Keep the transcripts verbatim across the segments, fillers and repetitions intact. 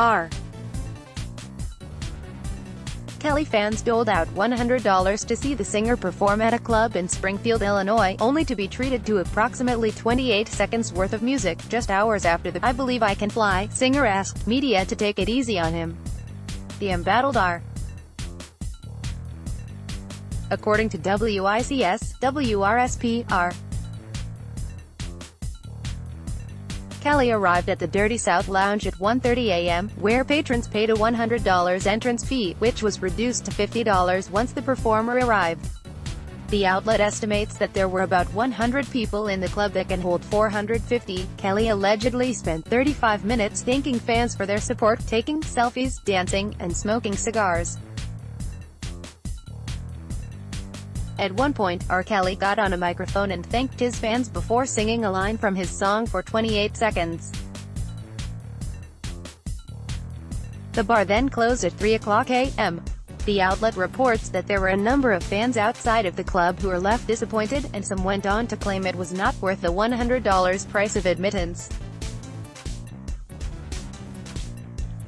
R. Kelly fans doled out one hundred dollars to see the singer perform at a club in Springfield, Illinois, only to be treated to approximately twenty-eight seconds worth of music, just hours after the I Believe I Can Fly singer asked media to take it easy on him. The embattled R. According to W I C S, W R S P R, Kelly arrived at the Dirty South Lounge at one thirty a m, where patrons paid a one hundred dollar entrance fee, which was reduced to fifty dollars once the performer arrived. The outlet estimates that there were about one hundred people in the club that can hold four hundred fifty. Kelly allegedly spent thirty-five minutes thanking fans for their support, taking selfies, dancing, and smoking cigars. At one point, R. Kelly got on a microphone and thanked his fans before singing a line from his song for twenty-eight seconds. The bar then closed at three o'clock a m The outlet reports that there were a number of fans outside of the club who were left disappointed, and some went on to claim it was not worth the one hundred dollar price of admittance.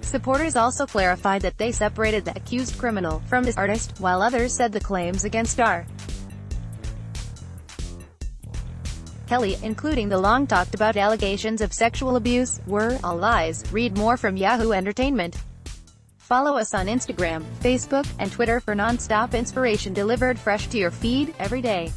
Supporters also clarified that they separated the accused criminal from his artist, while others said the claims against R. Kelly, including the long-talked-about allegations of sexual abuse, were all lies. Read more from Yahoo Entertainment. Follow us on Instagram, Facebook, and Twitter for non-stop inspiration delivered fresh to your feed every day.